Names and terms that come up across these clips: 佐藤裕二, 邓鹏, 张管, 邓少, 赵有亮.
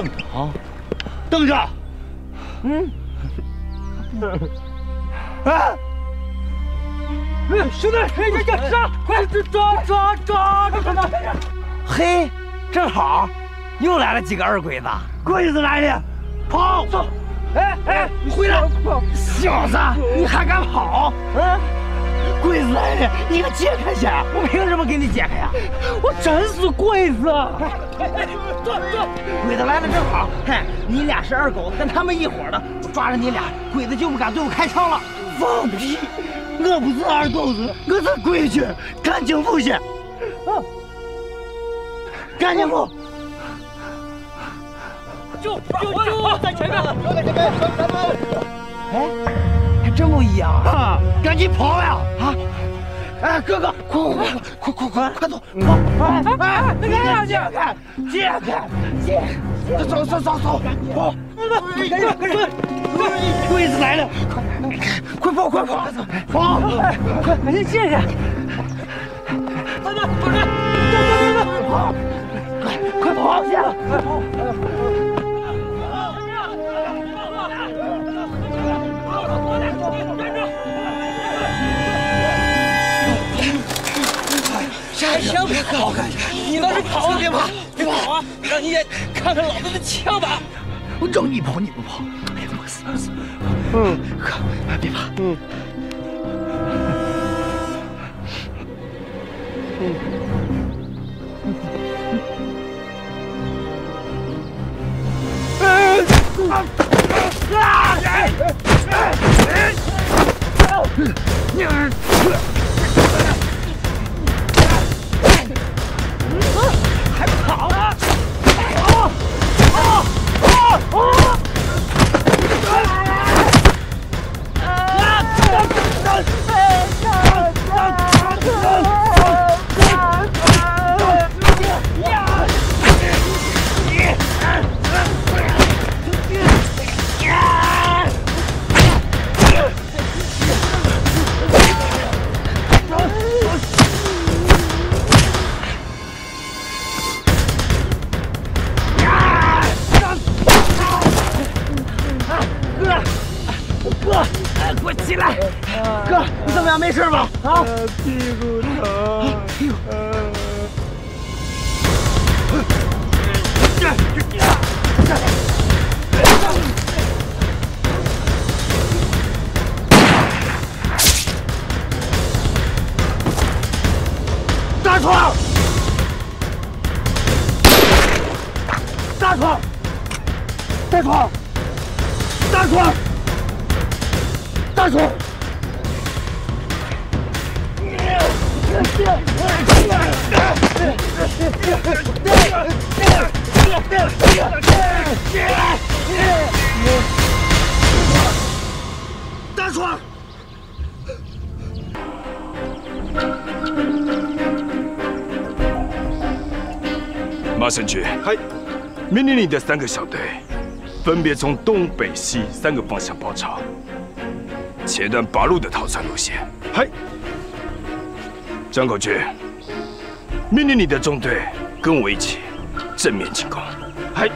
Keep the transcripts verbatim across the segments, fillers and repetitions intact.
邓鹏，邓少，嗯，哎，兄弟，哎呀呀，杀！快抓抓抓住他们！嘿，正好，又来了几个二鬼子，鬼子来了，跑！走！哎哎，你回来！小子，你还敢跑？嗯。 鬼子来了，你给解开去！我凭什么给你解开呀？我整死鬼子！坐坐，鬼子来了正好。嗨，你俩是二狗，跟他们一伙的，我抓着你俩，鬼子就不敢对我开枪了。放屁！我不是二狗子，我是鬼子，看清楚些。啊，看清楚！就就就在前面了，就在前面，咱们。哎。 真不一样啊！赶紧跑呀！啊！哎，哥哥，快快快快快走！跑！哎哎，那干啥去？解开，解开！走走走走！跑！快点快点！鬼子来了！快跑快跑！跑！快！赶紧解开！快点快点！走走走走！跑！快快跑去！快跑！ 枪别跑！你倒是跑啊！别跑，别跑啊！让你也看看老子的枪法！我让你跑你不跑！哎呀，我死我死！嗯，哥，别怕。嗯。嗯。 还跑啊！哦哦哦哦！起来，哥，你怎么样？没事吧？啊，屁股疼。哎呦！大壮，大壮，大壮，大壮。 大壮！大壮！马神君，嗨！命令你的三个小队，分别从东北西三个方向包抄。 切断八路的逃窜路线。嗨，张口军，命令你的中队跟我一起正面进攻。嗨，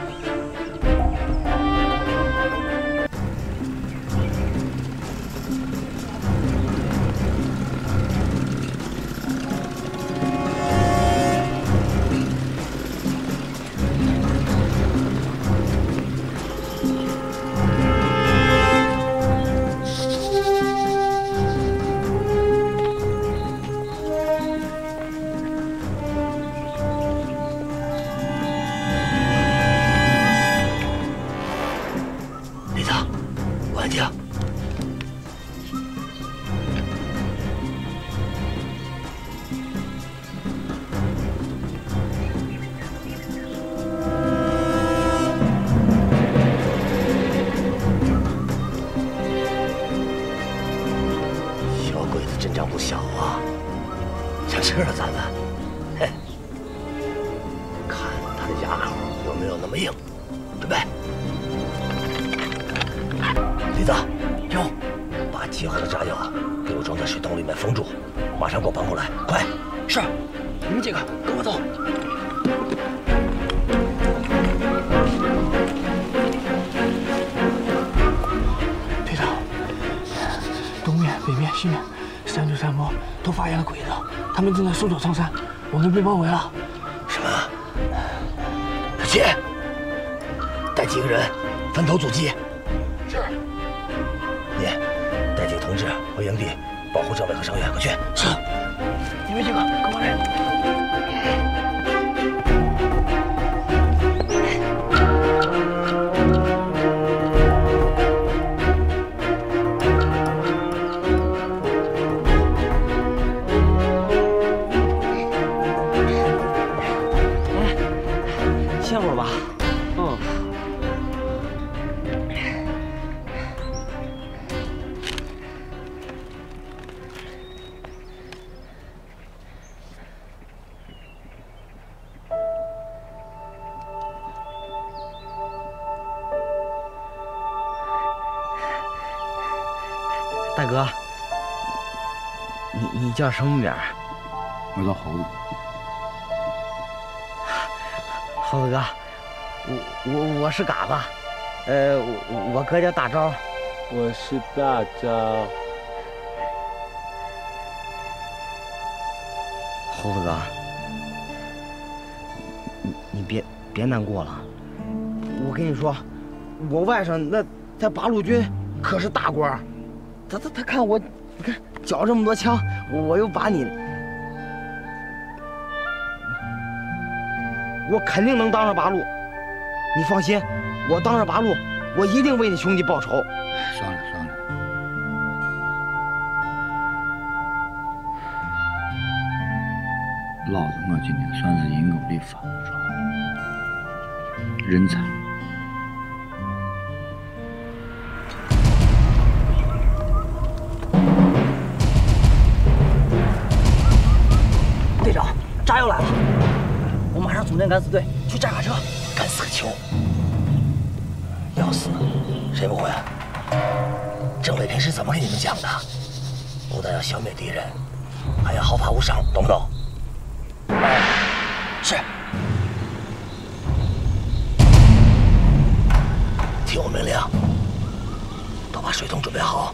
跟我走。北面、西面，三九山坡都发现了鬼子，他们正在搜索苍山，我们被包围了。什么？小七，带几个人分头阻击。是。你带几个同志回营地保护政委和伤员，快去。是。你们几个跟我来。 大哥，你你叫什么名儿？我叫猴子。猴子哥，我我我是嘎巴，呃，我我哥叫大钊。我是大钊。猴子哥，你你别别难过了。我跟你说，我外甥那在八路军可是大官。 他他他看我，你看缴这么多枪，我又把你，我肯定能当上八路，你放心，我当上八路，我一定为你兄弟报仇。算了算了，老子我今天算是赢我的方法，人才。 炸药来了，我马上总电敢死队去炸卡车。敢死个球！要死，谁不会啊？政委平时怎么给你们讲的？不但要消灭敌人，还要毫发无伤，懂不懂？哎，是。听我命令，都把水桶准备好。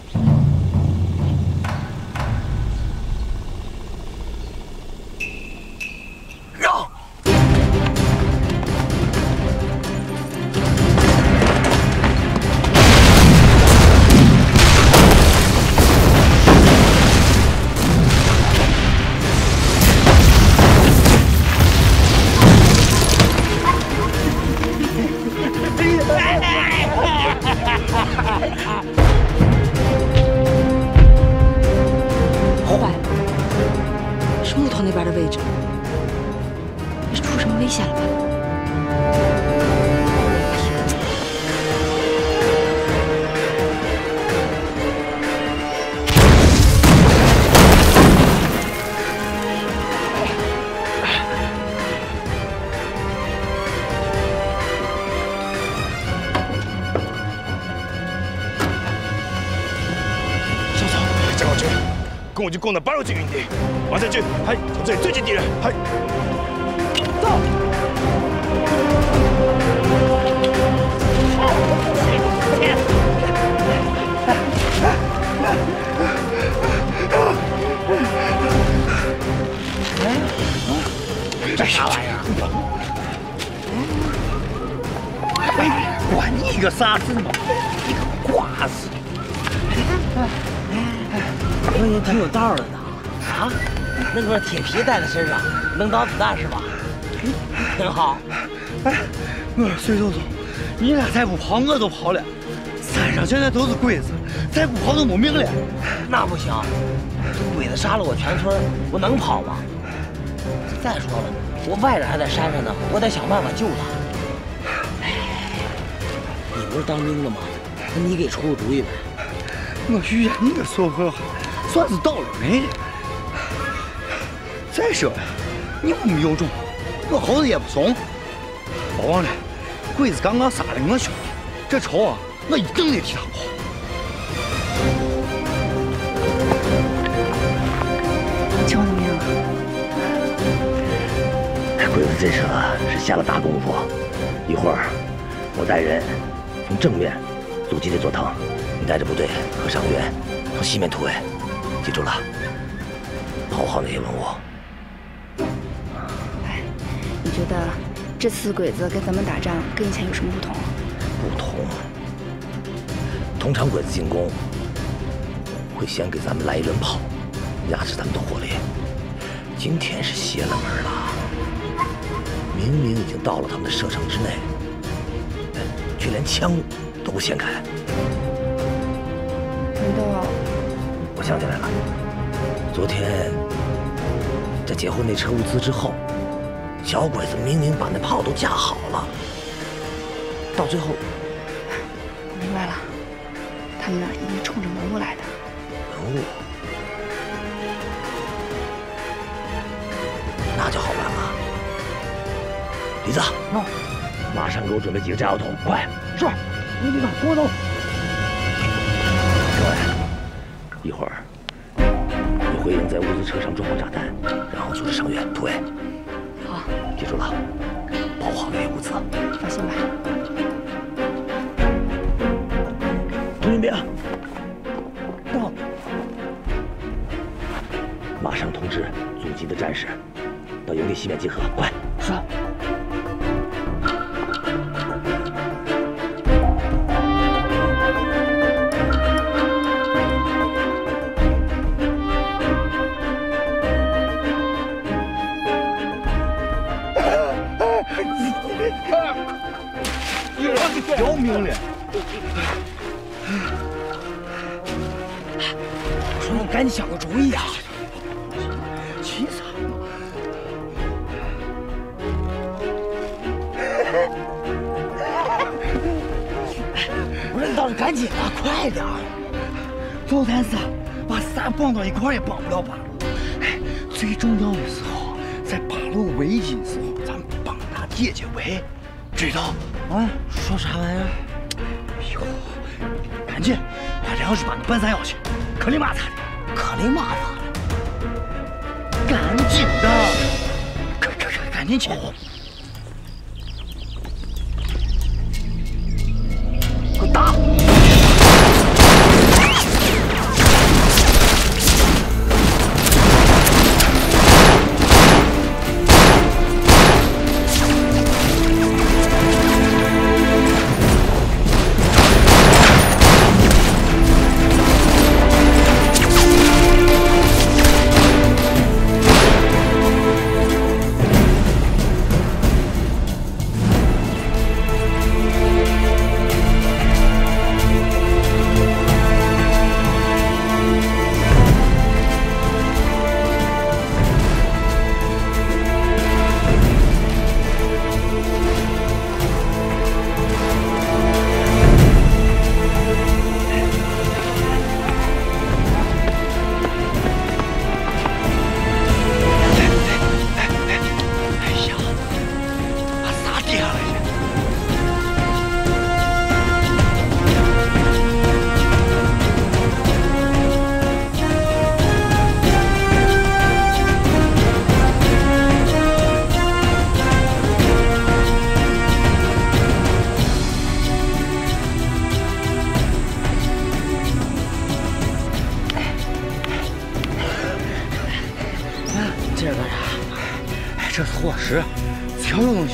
共军攻打八路军营地，王三军，嗨，从这里追击敌人，嗨，走。这啥玩意儿？管你一个啥子嘛，一个瓜子。 声音挺有道的呢，啊，那块铁皮带在身上能挡子弹是吧？挺好。哎，我说隋总总，你俩再不跑我都跑了。山上现在都是鬼子，再不跑都没命了。那不行，这鬼子杀了我全村，我能跑吗？再说了，我外甥还在山上呢，我得想办法救他。你不是当兵的吗？那你给出个主意呗。我遇见你个说话好。 算是倒了霉了。再说了，你我没有种，我猴子也不怂。别忘了，鬼子刚刚杀了我兄弟，这仇啊，我一定得替他报。 鬼子这次啊是下了大功夫，一会儿我带人从正面阻击这座塘，你带着部队和伤员从西面突围。记住了，刨好那些文物。哎，你觉得这次鬼子跟咱们打仗跟以前有什么不同？不同。通常鬼子进攻会先给咱们来一轮炮，压制咱们的火力。今天是邪了门了，明明已经到了他们的射程之内，却连枪都不掀开。 难道？我想起来了，昨天在截获那车物资之后，小鬼子明明把那炮都架好了，到最后，我明白了，他们呢一定冲着文物来的。文物，那就好办了。李子，哦，马上给我准备几个炸药桶，快！是，你你把锅都。 一会儿，你回营在物资车上装好炸弹，然后组织伤员突围。好，记住了，保好那些物资。放心吧。通讯兵，到！马上通知阻击的战士，到营地西面集合，快！是。 姚明人，我说你赶紧想个主意啊！气死我了！我说你倒是赶紧啊，快点！高谭三把仨绑到一块也绑不了把路。哎，最重要的时候，在把路围紧的时候，咱们帮他解解围，知道？ 啊，说啥玩意儿？哎呦，赶紧把粮食把那半山要去，可里马咋的？可里马咋的？赶紧的，赶赶赶赶紧去！快打！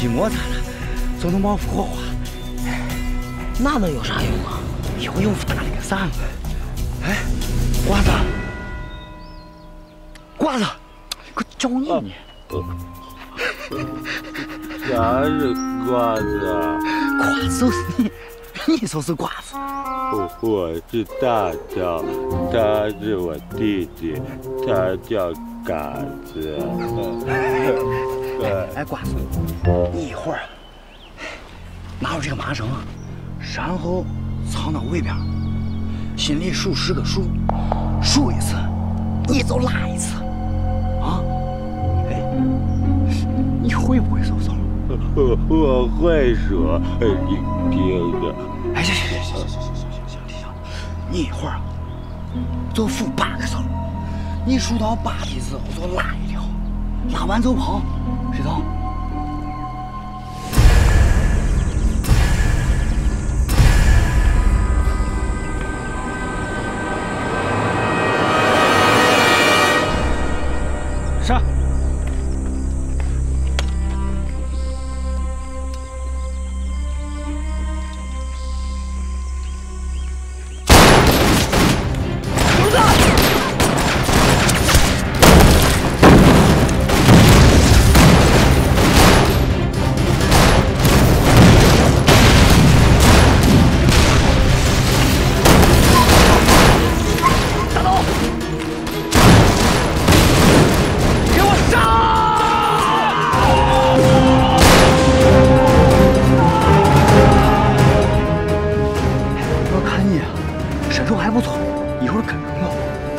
摩擦了，总能冒火花，那能有啥用啊？有用打了个啥用？哎，瓜子，瓜子，给我找你呢！啥是瓜子啊？瓜子就是你，你就是瓜子。我是大乔，他是我弟弟，他叫嘎子。哎，瓜子，你一会儿拿出这个麻绳，然后藏到胃边，心里数十个数，数一次，你就拉一次，啊？哎，你会不会数数？我我会数，你听着。哎，行行行行行行行行行行，你一会儿就数八个数，你数到八的时候就拉一条，拉完就跑。 知道？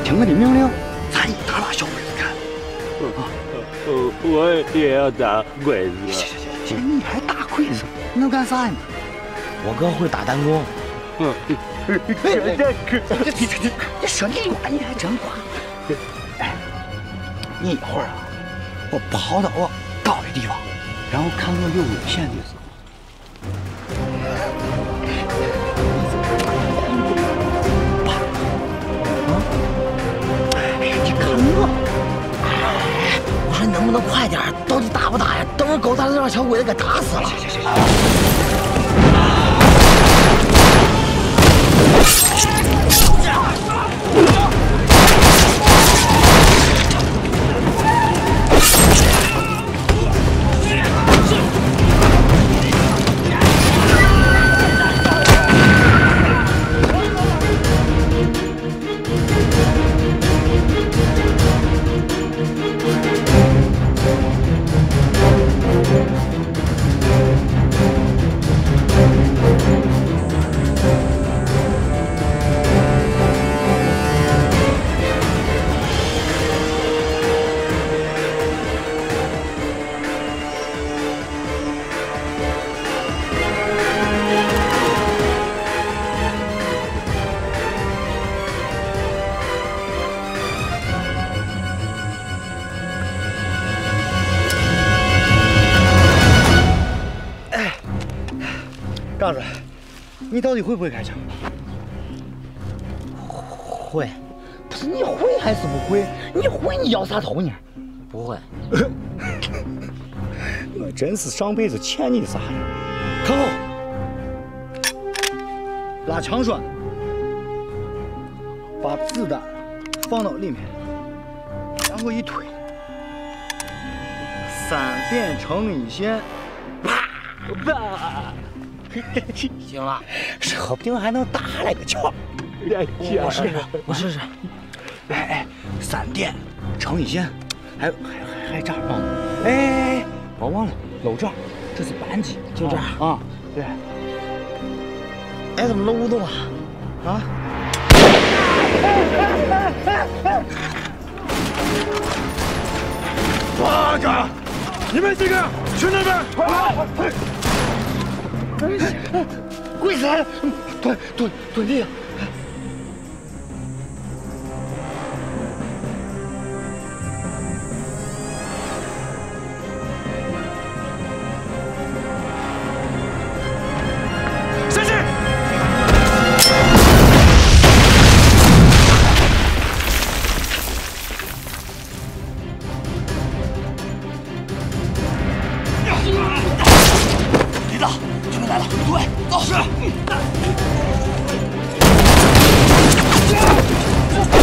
听了你命令，咱一打把小鬼子干。啊，我我也要打鬼子。行行行行，你还打鬼子？能干啥呀？我哥会打弹弓。嗯，这说这话你还真管。哎，你一会儿啊，我跑到我到的地方，然后看我有没有线就是。 我说能不能快点？到底打不打呀？等会狗蛋子让小鬼子给打死了。行行行。 杠子，你到底会不会开枪？会。不是你会还是不会？你会你摇啥头呢？不会。我真是上辈子欠你啥呀？看好，拉长栓，把子弹放到里面，然后一推，三点成一线，啪啪。 行了，说不定还能打来个球。我试试，我试试。哎哎，三点成一线，还还还这样啊？哎哎哎，我忘了，搂这儿，这是扳机，就这儿啊。对。哎，怎么搂不动啊？啊？八嘎！你们几个去那边！快！ 跪下来，蹲蹲蹲地。下去。李导。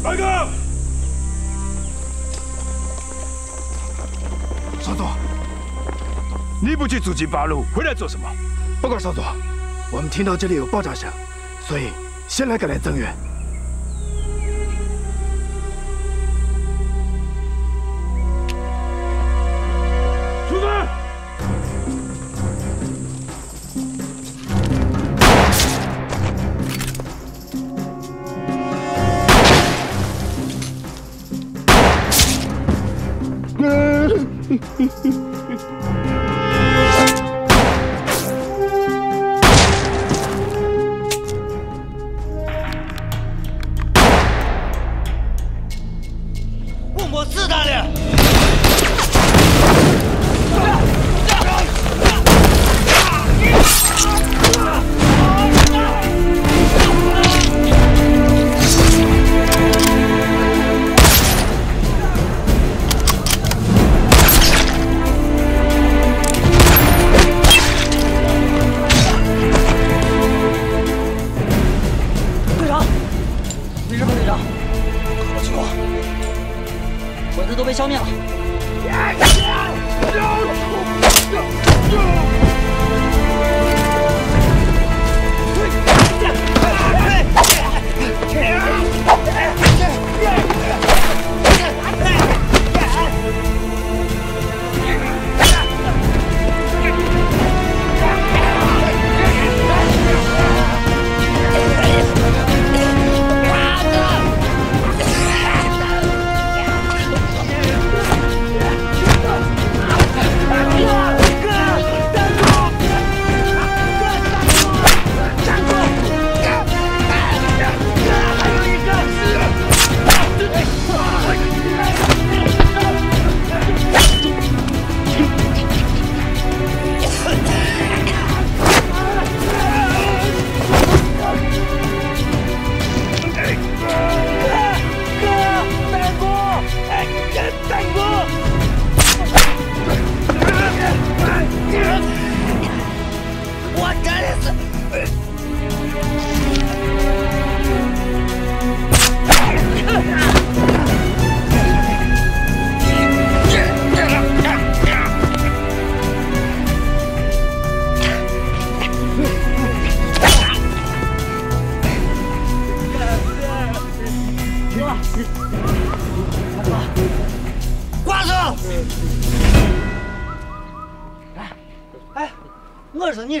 来了，对，走，是。去阻击八路，回来做什么？报告少佐，我们听到这里有爆炸声，所以先来赶来增援。问我自大了。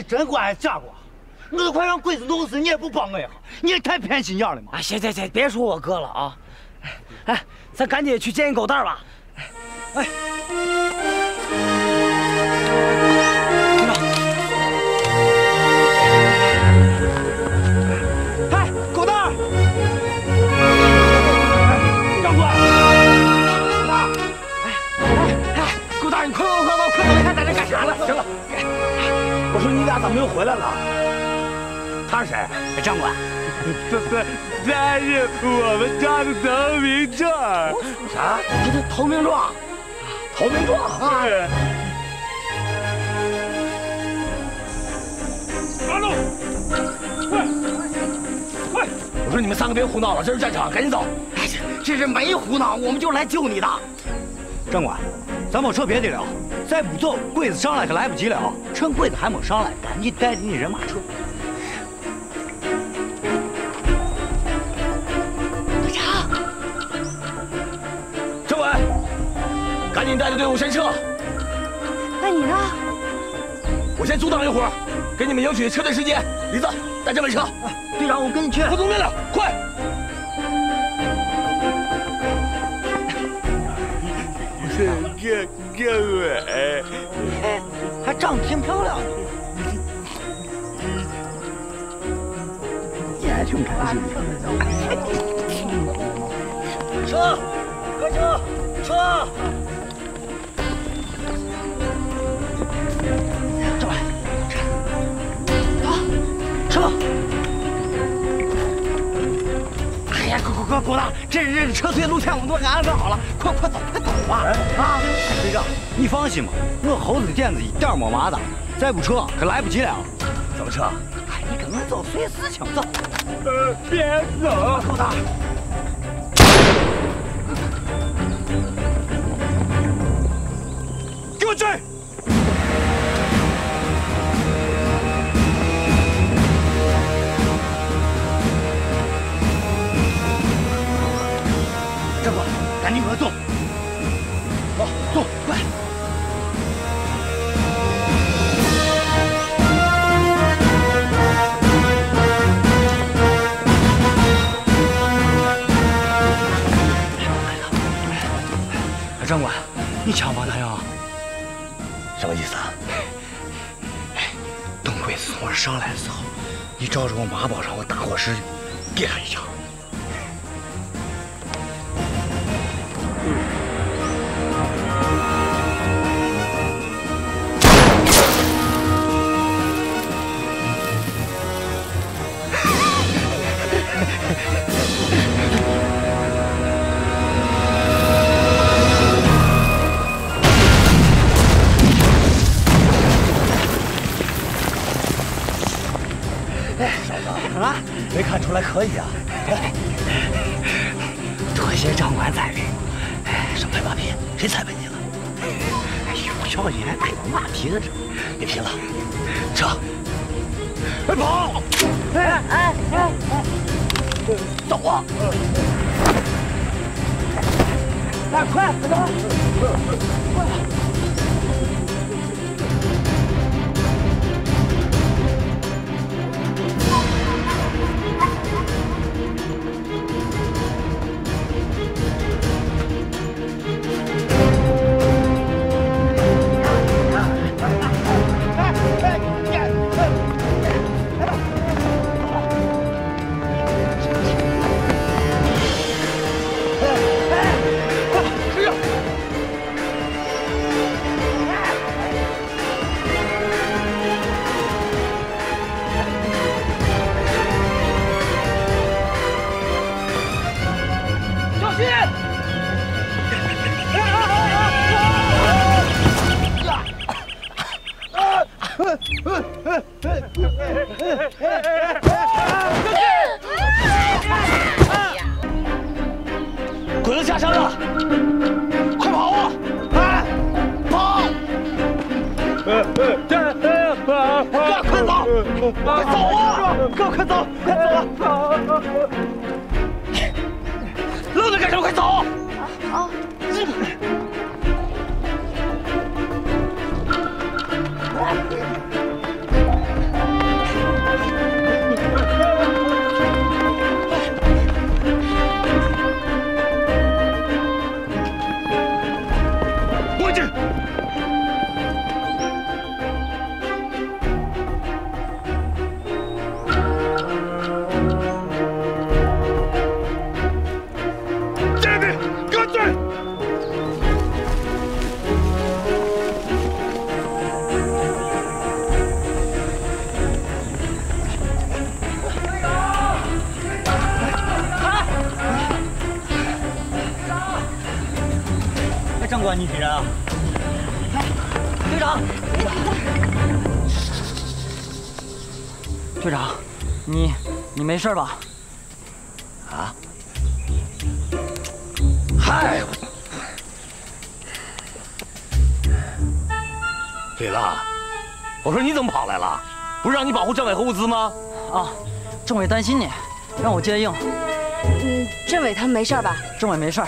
真管嫁过，我都快让鬼子弄死，你也不帮我呀！你也太偏心眼了嘛！哎，行行行，别说我哥了啊！哎，咱赶紧去见一狗蛋吧！哎，队长，哎，狗蛋，让过来！哎哎哎，狗蛋，你快快快快快过来，看咱这干啥了？行了。 我说你俩咋没有回来了？他是谁？张管。他他他是我们家的投名状。啥？他是投名状？投名状啊！抓住！快快！我说你们三个别胡闹了，这是战场，赶紧走。哎，这是没胡闹，我们就来救你的。张管，咱们撤别的了。 再不走，鬼子上来可来不及了。趁鬼子还没上来，赶紧带着你人马撤。队长，政委，赶紧带着队伍先撤。那你呢？我先阻挡一会儿，给你们赢取撤退时间。李子，带政委撤。队长，我跟你去。服从命令，快！ 各各位，哎，还长得挺漂亮的，你还挺开心的。撤，快撤，撤！站住！撤！哎呀，快快快，狗蛋，这这撤退路线我们都给安排好了，快快走！ 啊啊！队长，你放心吧，我猴子的点子一点没麻的，再不撤可来不及了。怎么撤？哎，你跟我走，随事情走。呃，别走，狗蛋。给我追！ 你抢我男友啊！什么意思啊？哎，邓贵自从我上来的时候，一招惹我马宝让我大火师给他一枪。 可以啊，多谢长官彩评。哎，上拍马屁，谁踩扁你了？哎呦，少爷还拍我马屁呢，这别贫了，撤！快跑！哎哎哎哎，走啊！来，快走！快！ 没事吧？啊！嗨，李浪，我说你怎么跑来了？不是让你保护政委和物资吗？啊，政委担心你，让我接应。嗯，政委他们没事吧？政委没事。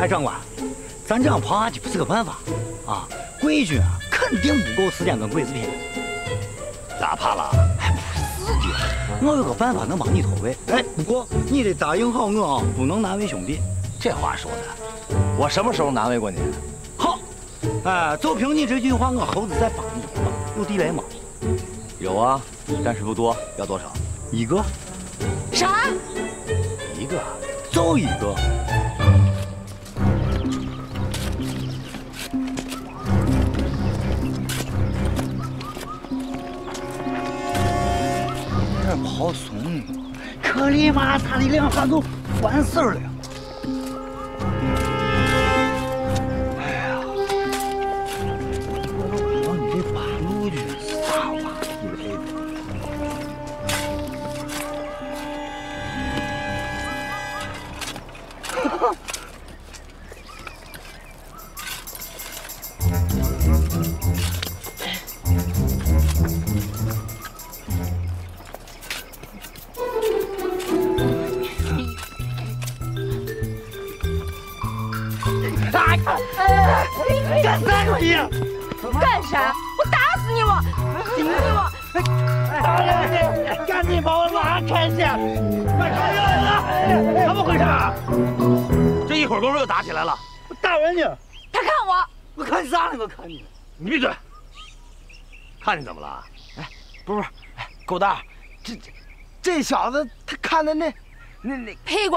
哎，张管，咱这样跑马也不是个办法啊！规矩啊，肯定不够思检跟贵子品。咋怕了？ 我有个办法能帮你脱危，哎，不过你得答应好我啊，不能难为兄弟。这话说的，我什么时候难为过你？好，哎，就凭你这句话，我猴子再帮你一把。有地雷吗？有啊，但是不多，要多少？一个。啥？一个，就一个。好怂，可里马他的两下就完事儿了。哎呀，我说你这八路军啥玩意儿？干啥？我打死你！我顶你！我打死你！赶紧把我拉开去！快开药了！怎么回事？这一会儿功夫又打起来了！我打人家！他看我，我看你啥呢？我看你，你闭嘴！看你怎么了？哎，不是不是，哎，狗蛋，这这这小子他看的那那那屁股。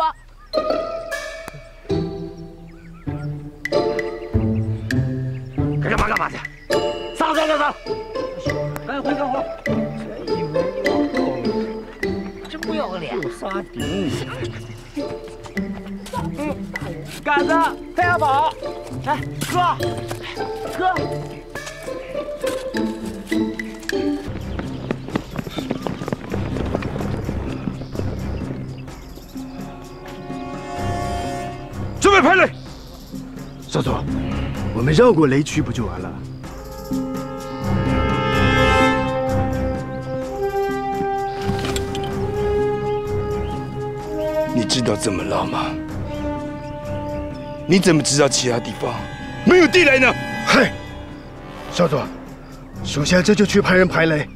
该干嘛干嘛去，散了散了散了，赶紧回干活。这一门真不要脸，有啥顶你？嗯，杆子太阳宝，来哥，哥，准备排雷，小左。 我们绕过雷区不就完了？你知道怎么绕吗？你怎么知道其他地方没有地雷呢？嘿，少佐，属下这就去派人排雷。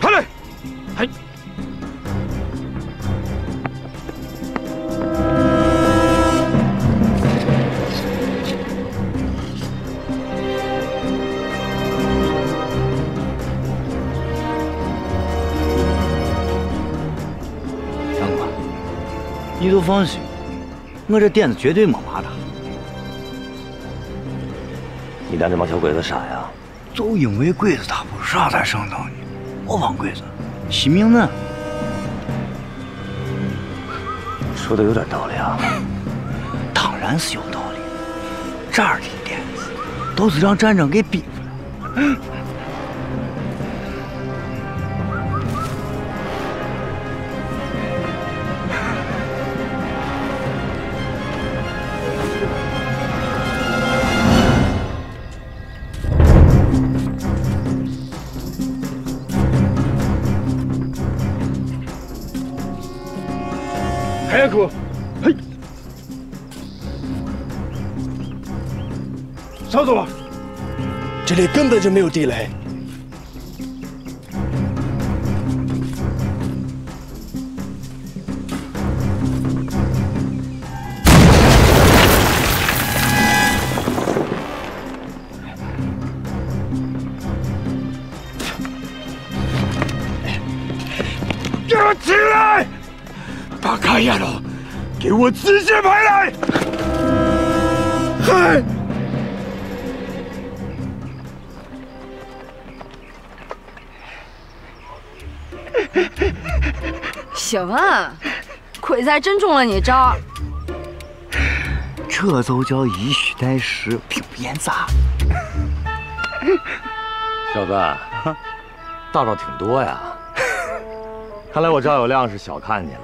排雷，嘿。 你都放心，我这点子绝对没麻的。你当这帮小鬼子傻呀？就因为鬼子他不傻才上当的，我帮鬼子惜命呢。说的有点道理啊。当然是有道理，这样的点子都是让战争给逼出来。 这里根本就没有地雷。给我起来！打开呀喽！给我直接排来！嗨！ 小万，鬼才真中了你招，这就叫以虚代实，兵不厌诈。小子，大招挺多呀，看来我赵有亮是小看你了。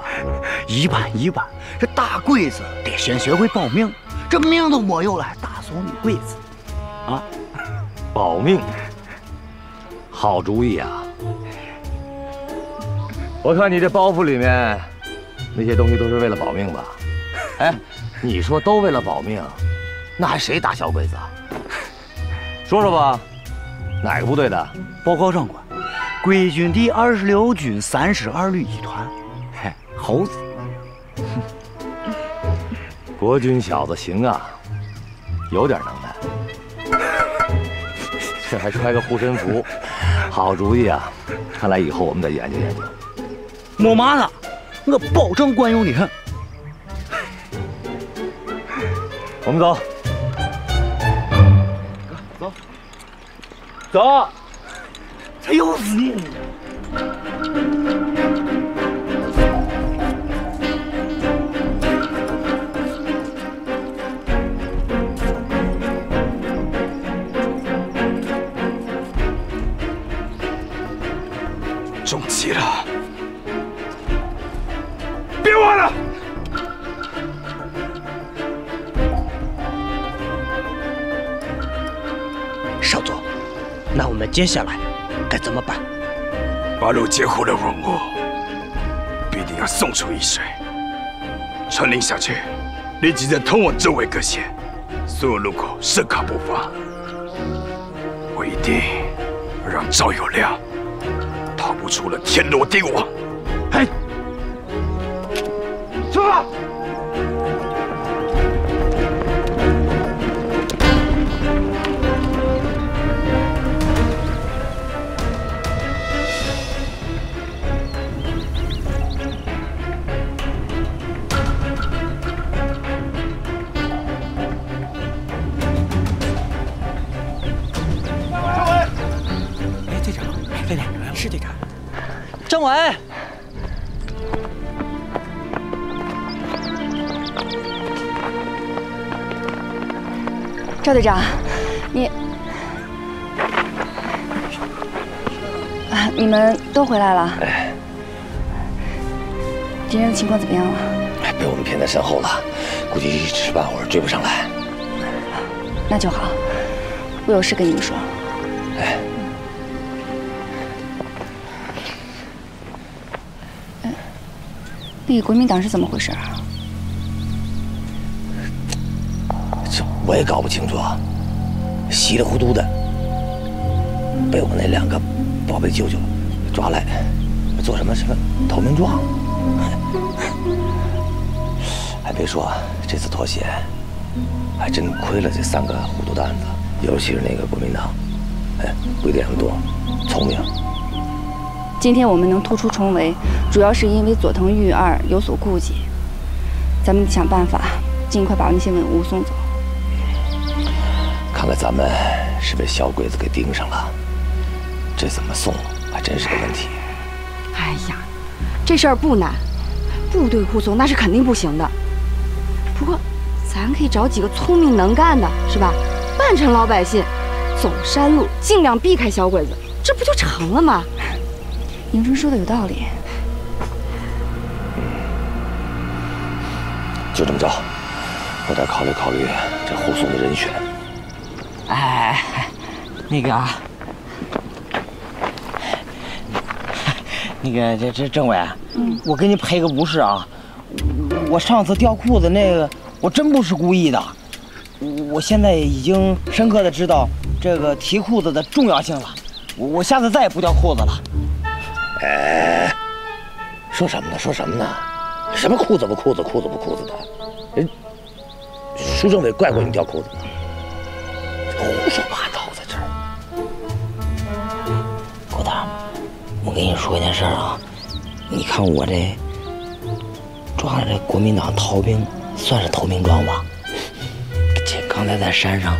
一般一般，这打鬼子得先学会保命，这命都没有了，还打怂你鬼子啊？保命，好主意啊！ 我看你这包袱里面那些东西都是为了保命吧？哎，你说都为了保命，那还谁打小鬼子啊？说说吧，哪个部队的？报告长官，归军第二十六军三十二旅一团。嘿，猴子！国军小子行啊，有点能耐，这还穿个护身符，好主意啊！看来以后我们得研究研究。 没麻的，我保证管用的很。我们走，走，走，这又是你。中计了。 少佐，那我们接下来该怎么办？八路截胡的文物必定要送出易水，传令下去，立即在通往周围各县所有路口设卡布发。我一定让赵有亮逃不出了天罗地网。嘿。 出发！文。 赵队长，你啊，你们都回来了。敌人的情况怎么样了？被我们骗在身后了，估计一时半会儿追不上来。那就好，我有事跟你们说。哎，嗯，那个国民党是怎么回事啊？ 我也搞不清楚，稀里糊涂的被我那两个宝贝舅舅抓来，做什么什么投名状。还别说，这次脱险还真亏了这三个糊涂蛋子，尤其是那个国民党，哎，不一定很多，聪明。今天我们能突出重围，主要是因为佐藤裕二有所顾忌。咱们想办法尽快把那些文物送走。 看来咱们是被小鬼子给盯上了，这怎么送还真是个问题。哎呀，这事儿不难，部队护送那是肯定不行的。不过，咱可以找几个聪明能干的，是吧？扮成老百姓，走山路，尽量避开小鬼子，这不就成了吗？迎春说的有道理，嗯，就这么着，我得考虑考虑这护送的人选。 哎，那个啊，那个这这政委，嗯，我给你赔个不是啊，我上次掉裤子那个，我真不是故意的，我现在已经深刻的知道这个提裤子的重要性了，我我下次再也不掉裤子了。哎，说什么呢？说什么呢？什么裤子不裤子，裤子不裤子的？人，舒政委怪过你掉裤子吗？ 胡说八道，在这儿。狗蛋，我跟你说一件事啊，你看我这抓了这国民党逃兵，算是投名状吧？这刚才在山上，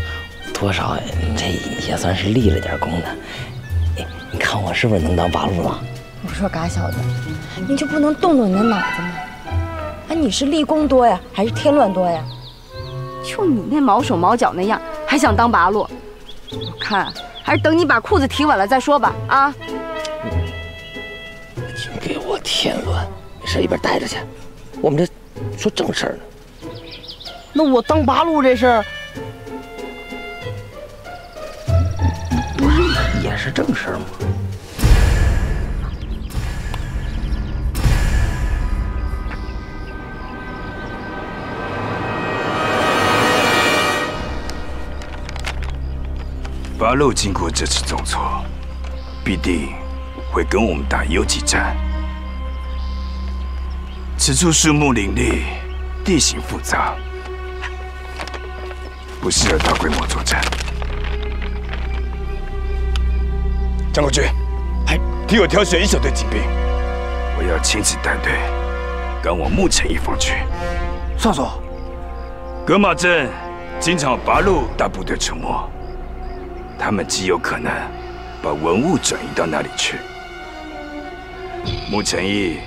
多少这也算是立了点功的。你你看我是不是能当八路了？我说嘎小子，你就不能动动你的脑子吗？哎，你是立功多呀，还是添乱多呀？就你那毛手毛脚那样。 还想当八路？我看还是等你把裤子提稳了再说吧。啊！净给我添乱，没事一边待着去。我们这说正事儿呢。那我当八路这事儿，不是也是正事儿吗？八路经过这次重挫，必定会跟我们打游击战。此处树木林立，地形复杂，不适合大规模作战。张国军，还替我挑选一小队精兵，我要亲自带队赶往木城一方去。少佐，格马镇经常有八路大部队出没。 他们极有可能把文物转移到那里去。木城驿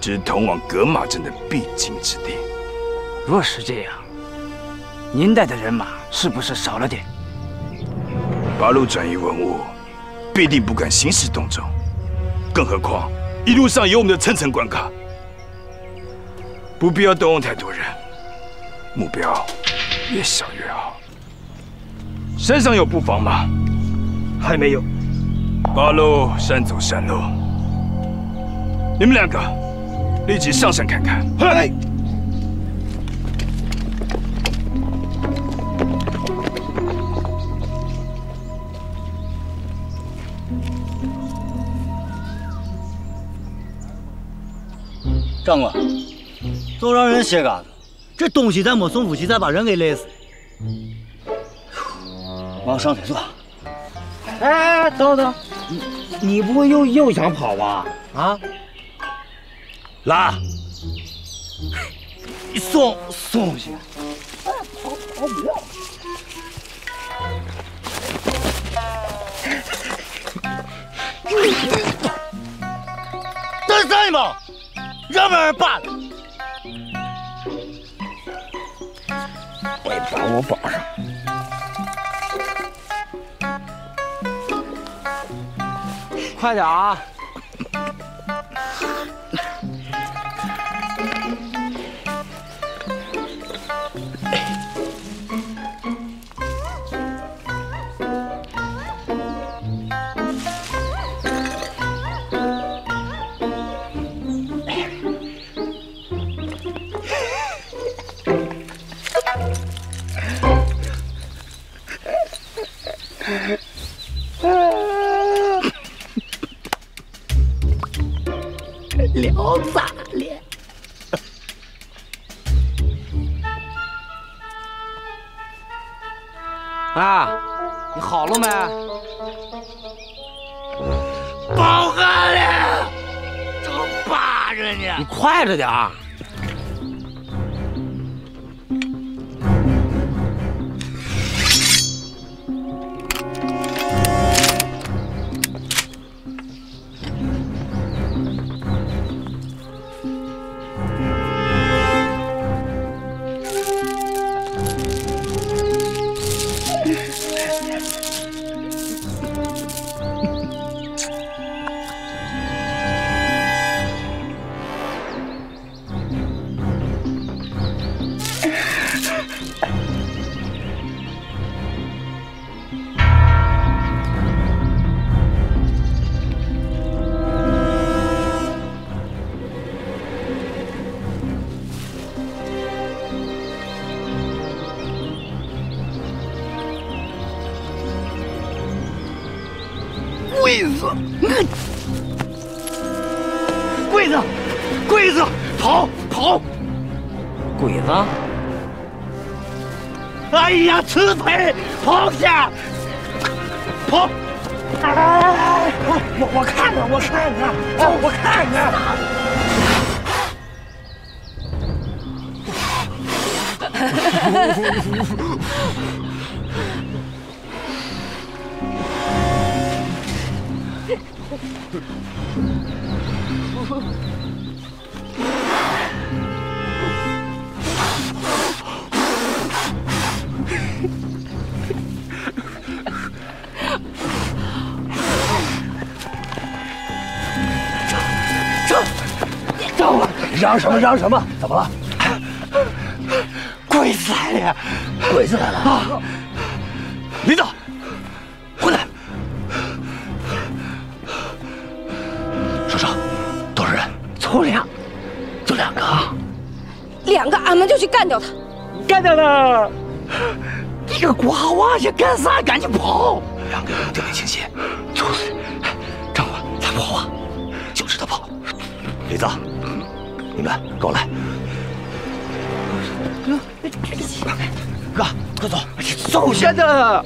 就是通往格马镇的必经之地。若是这样，您带的人马是不是少了点？八路转移文物，必定不敢兴师动众，更何况一路上有我们的层层关卡，不必要动用太多人，目标越小越好。 身上有布防吗？还没有。八路山走山路，你们两个立即上山看看。嗨！长官，都让人歇嘎子，这东西再没送出去，再把人给累死。 往上腿坐。哎哎，等等，你你不会又又想跑吧？啊？拉！你送送去。哎，跑跑不了。在吗？让不让人办了？别把我绑上！快点啊！ 聊咋了？啊，你好了没？包干了，这个扒着呢！你快着点儿！ 柜子，柜子，柜子，跑跑！鬼子！哎呀，刺腿，跑去！跑！哎哎哎！我我看看，我看看，哎，我看看。嚷什么嚷什么？怎么了？鬼子来了！鬼子来了！啊！林子，回来！首长，多少人？凑两，就两个啊。两个，俺们就去干掉他。干掉他！你个瓜娃呀，干啥？赶紧跑！两个人定位清晰，猝死。张虎，咱跑啊！就知道跑。李子。 你们跟我来，哥，快走！走先的。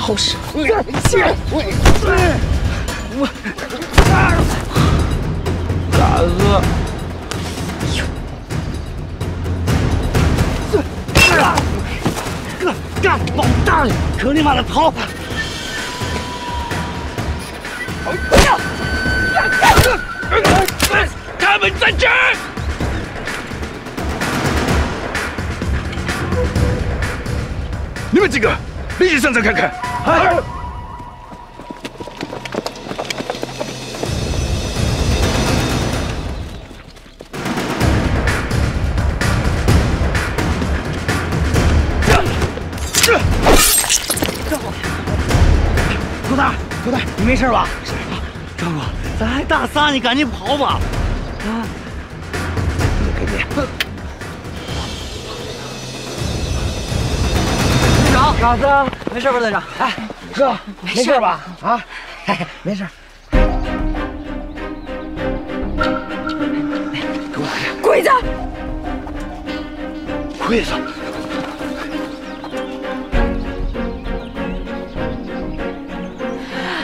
好使！我大哥，哥干老大爷，可你妈的跑！他们在这儿！ 你们几个立即上阵看看！哎，胡大，你没事吧？没事吧？张哥，咱还大仨，你赶紧跑吧！啊！给你。队长，老子没事吧？队长，哎，哥，没事吧？啊，哎，没事。 鬼子！鬼子！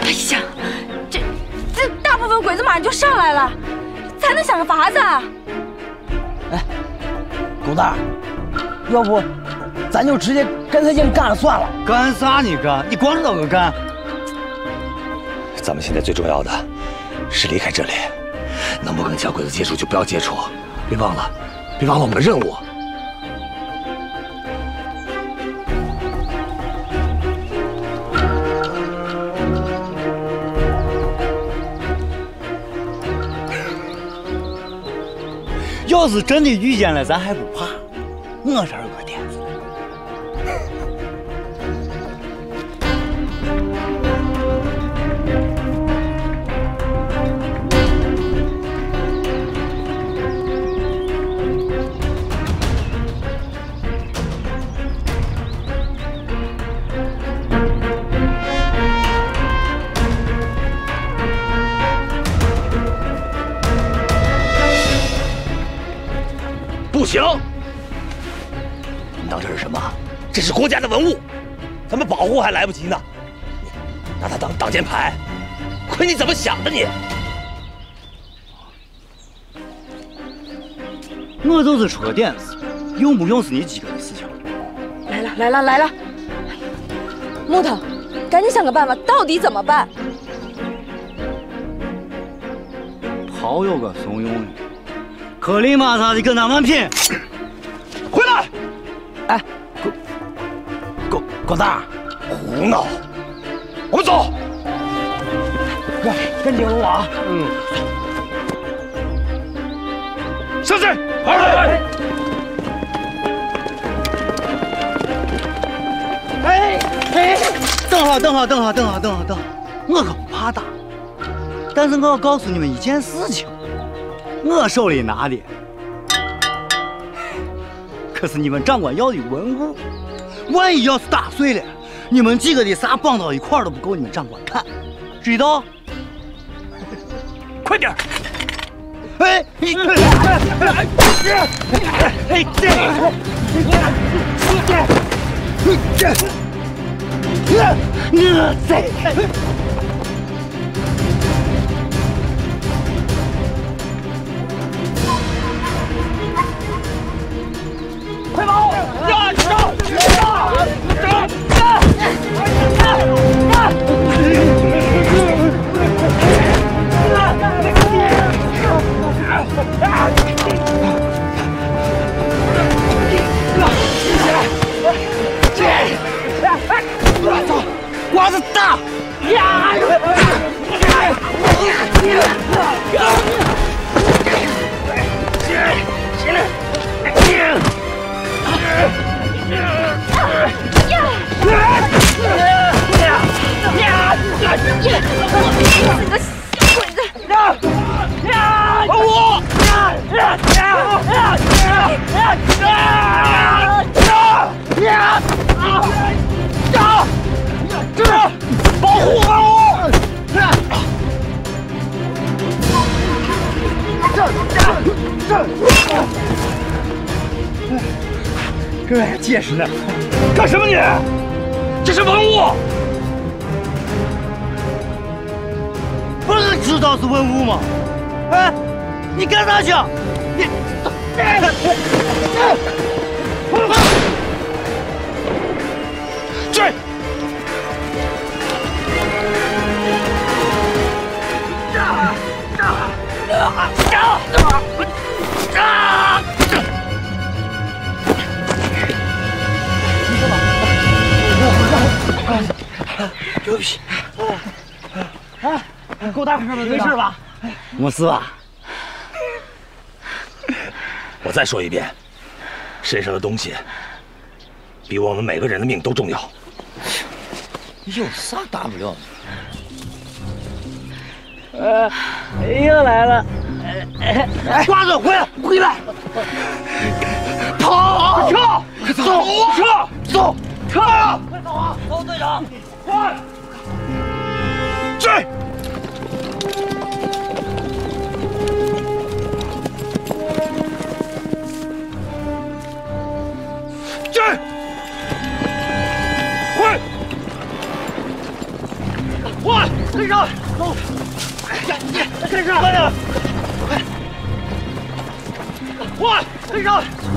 哎呀，这这大部分鬼子马上就上来了，咱能想个法子？哎，狗蛋，要不咱就直接跟他硬干了算了？干啥？你干？你光知道个干？咱们现在最重要的是离开这里，能不跟小鬼子接触就不要接触。 别忘了，别忘了我们的任务。要是真的遇见了，咱还不怕。我这儿有个点子。行，你当这是什么？这是国家的文物，咱们保护还来不及呢，你拿它当挡箭牌，亏你怎么想的你！我就是出个点子，用不用是你几个的事情。来了来了来了！木头，赶紧想个办法，到底怎么办？跑有个怂用的。 可怜巴萨的跟他们拼！回来！哎，狗狗狗蛋，胡闹！我们走。哥，跟紧我啊！嗯。上去！二来！哎哎，等好，等好，等好，等好，等好，等好！我可不怕打，但是我要告诉你们一件事情。 我手里拿的可是你们长官要的文物，万一要是打碎了，你们几个的啥绑到一块儿都不够你们长官看，知道？快点！哎，你，哎，这，这，我这。 快跑！呀！走！走！走！瓜子大！呀！起来！起来！ 呀！ 跟人家解释呢，干什么你？这是文物，不是知道是文物吗？哎，你干啥去？你，追！啊啊啊啊！ 对不起，啊，狗蛋，没事吧？没事吧？我再说一遍，身上的东西比我们每个人的命都重要。有啥大不了的？呃，又来了。哎，瓜子，回来，回来！跑，撤，走，撤，走，撤！快走啊！走，队长，快追！ 追！快！快！跟上！走！跟上！快点！快！快！跟上！走！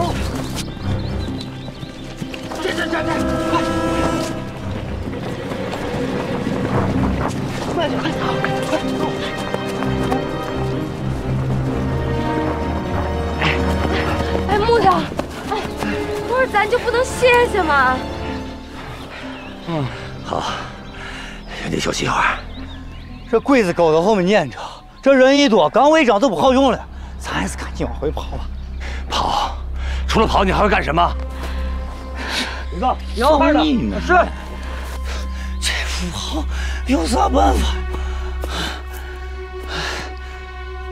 这这这这！快！快点！快走！快走！哎，木匠！ 不是咱就不能歇歇吗？嗯，好，你小心会儿。这柜子狗到后面撵着，这人一躲，岗位长都不好用了。咱还是赶紧往回跑吧。跑？除了跑，你还会干什么？李子，你要快点。是。这富豪有啥办法？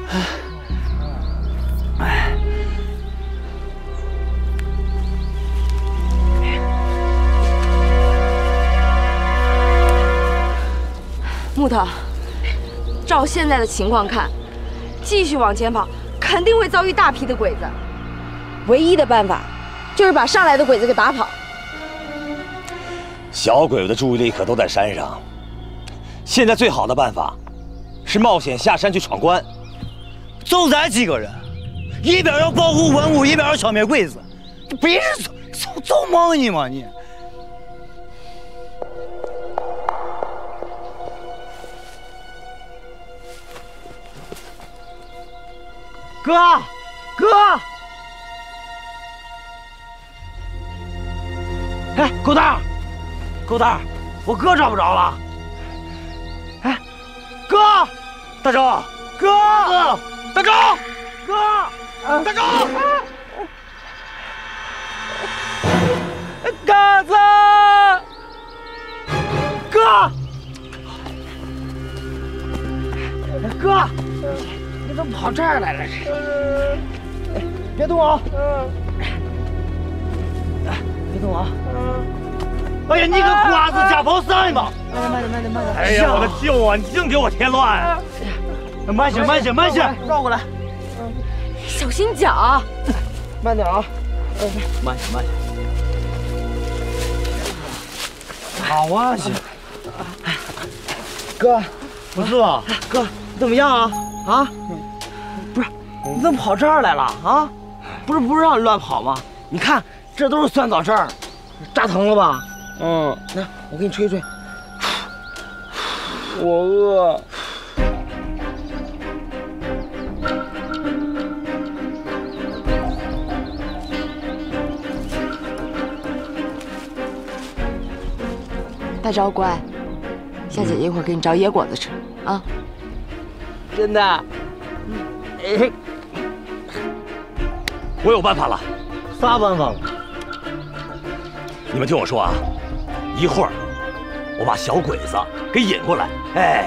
哎。哎。 木头，照现在的情况看，继续往前跑，肯定会遭遇大批的鬼子。唯一的办法，就是把上来的鬼子给打跑。小鬼子的注意力可都在山上，现在最好的办法，是冒险下山去闯关。就咱几个人，一边要保护文物，一边要消灭鬼子，你别是做做梦呢吗你？ 哥，哥，哎，狗蛋儿，狗蛋儿，我哥找不着了。哎，哥，大周，哥，大周，哥，大周，嘎子，哥，哥。 你怎么跑这儿来了？这，别动啊！别动啊！哎呀，你个瓜子假跑散吧！慢点，慢点，慢点！哎呀，我的舅啊，你净给我添乱！慢些，慢些，慢些，绕过来。小心脚！慢点啊！慢些，慢些。好啊，行。哥，不是吧？哥，你怎么样啊？啊？ 不是，你怎么跑这儿来了啊？不是不是让你乱跑吗？你看这都是酸枣证，扎疼了吧？嗯，来，我给你吹吹。我饿。大钊乖，夏姐姐一会儿给你找野果子吃啊。真的。 我有办法了，啥办法了？你们听我说啊，一会儿我把小鬼子给引过来，哎，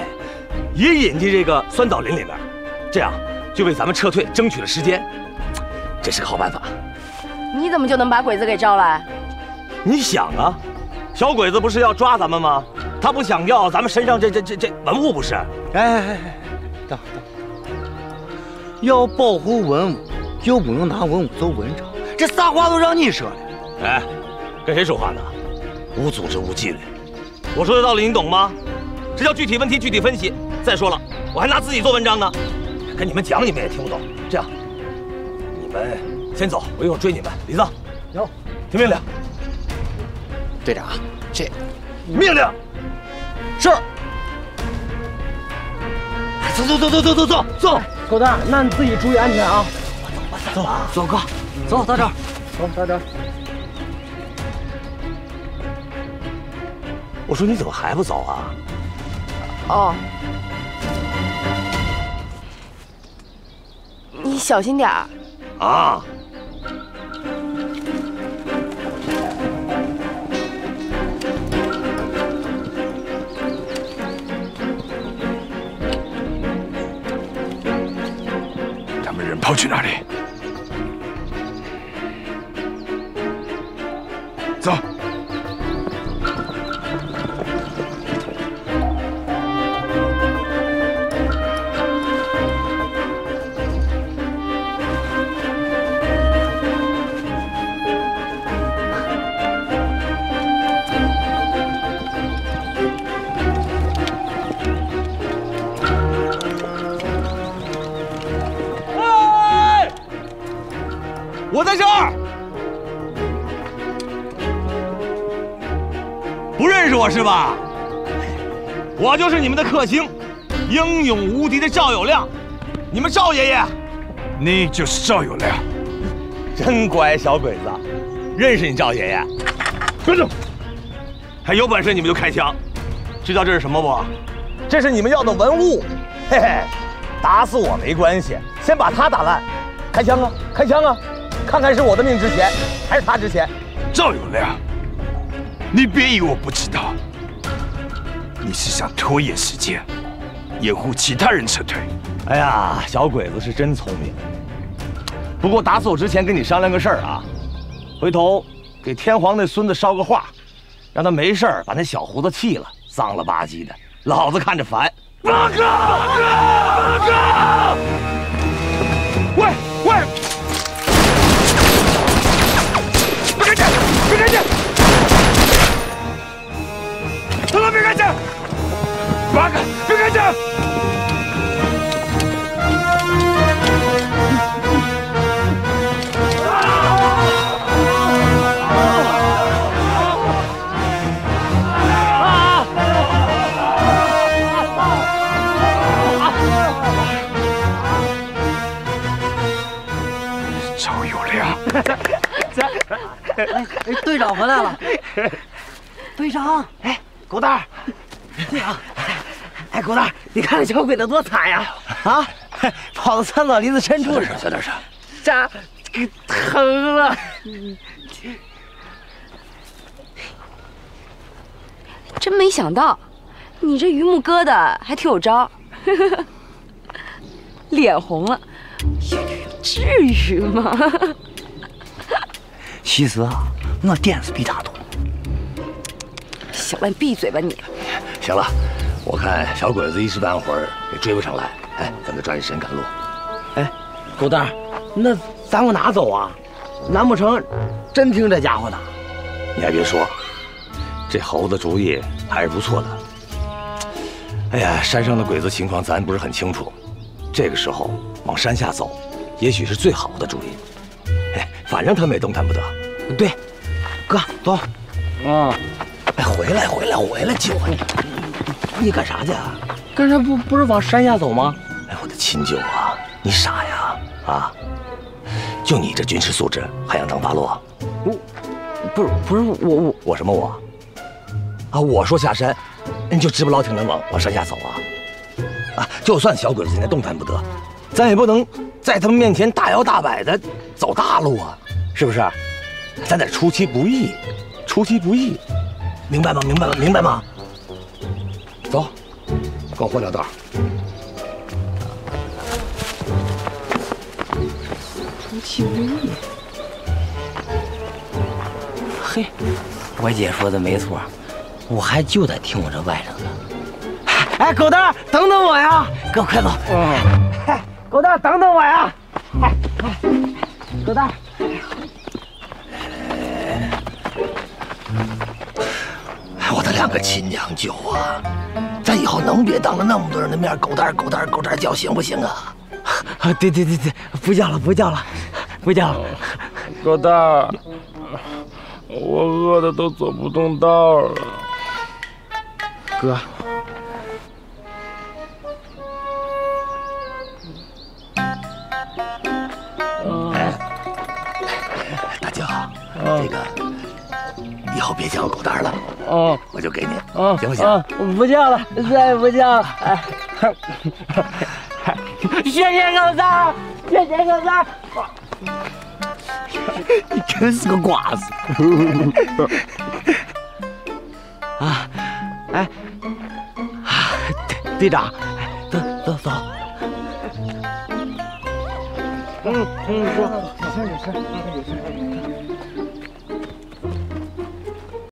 也引进这个酸枣林里面，这样就为咱们撤退争取了时间。这是个好办法。你怎么就能把鬼子给招来？你想啊，小鬼子不是要抓咱们吗？他不想要咱们身上这这这这文物不是？哎哎哎哎，等等。 要保护文物，就不能拿文物做文章。这啥话都让你说了。哎，跟谁说话呢？无组织无纪律。我说的道理你懂吗？这叫具体问题具体分析。再说了，我还拿自己做文章呢。跟你们讲，你们也听不懂。这样，你们先走，我一会儿追你们。李子，有，听命令。队长，这命令是。走走走走走走走走。 狗蛋，那你自己注意安全啊！走，走哥，走到这儿，走到这儿。我说你怎么还不走啊？哦，你小心点儿。啊。逃去哪里？走。 我在这儿，不认识我是吧？我就是你们的克星，英勇无敌的赵有亮，你们赵爷爷，你就是赵有亮，真乖小鬼子，认识你赵爷爷。别动，还有本事你们就开枪，知道这是什么不？这是你们要的文物，嘿嘿，打死我没关系，先把它打烂，开枪啊，开枪啊！ 看看是我的命值钱，还是他值钱？赵有亮，你别以为我不知道，你是想拖延时间，掩护其他人撤退。哎呀，小鬼子是真聪明。不过打死我之前跟你商量个事儿啊，回头给天皇那孙子捎个话，让他没事儿把那小胡子剃了，脏了吧唧的，老子看着烦。报告！报告！喂喂！ 别开枪！他们别开枪！八个，别开枪！赵有亮。 哎，队长回来了。队长，哎，狗蛋儿，队长，哎，狗蛋儿，你看这小鬼子多惨呀！啊，跑到三枣林子深处去了，小点声，扎给疼了。真没想到，你这榆木疙瘩还挺有招，脸红了，至于吗？ 其实啊，我点子比他多。小万，闭嘴吧你！行了，我看小鬼子一时半会儿也追不上来。哎，咱得抓紧时间赶路。哎，狗蛋儿，那咱往哪走啊？难不成真听这家伙的？你还别说，这猴子主意还是不错的。哎呀，山上的鬼子情况咱不是很清楚，这个时候往山下走，也许是最好的主意。 哎，反正他们也动弹不得。对，哥，走。啊，哎，回来，回来，回来，舅啊！你你干啥去啊？干啥不不是往山下走吗？哎，我的亲舅啊，你傻呀啊！就你这军事素质，还想当八路？我，不是不是我我我什么我？啊，我说下山，你就直不老挺的往往山下走啊！啊，就算小鬼子现在动弹不得，咱也不能。 在他们面前大摇大摆的走大路啊，是不是？咱得出其不意，出其不意，明白吗？明白吗？明白吗？走，跟我换条道。出其不意。嘿，我姐说的没错，我还就得听我这外甥的。哎，狗蛋，等等我呀！哥，快走。嗯 狗蛋，等等我呀！哎哎，狗蛋，我的两个亲娘舅啊，咱以后能别当着那么多人的面狗蛋狗蛋狗蛋叫，行不行啊？啊，对对对对，不叫了不叫了，不叫了。狗蛋，我饿的都走不动道了。哥。 这个以后别叫我狗蛋了，嗯，我就给你，嗯，行不行？我不叫了，再也不叫了。哎，谢谢狗蛋，谢谢狗蛋。你真是个瓜子。啊，哎，啊，队队长，走走走。 走嗯，听你说，有事有事有事。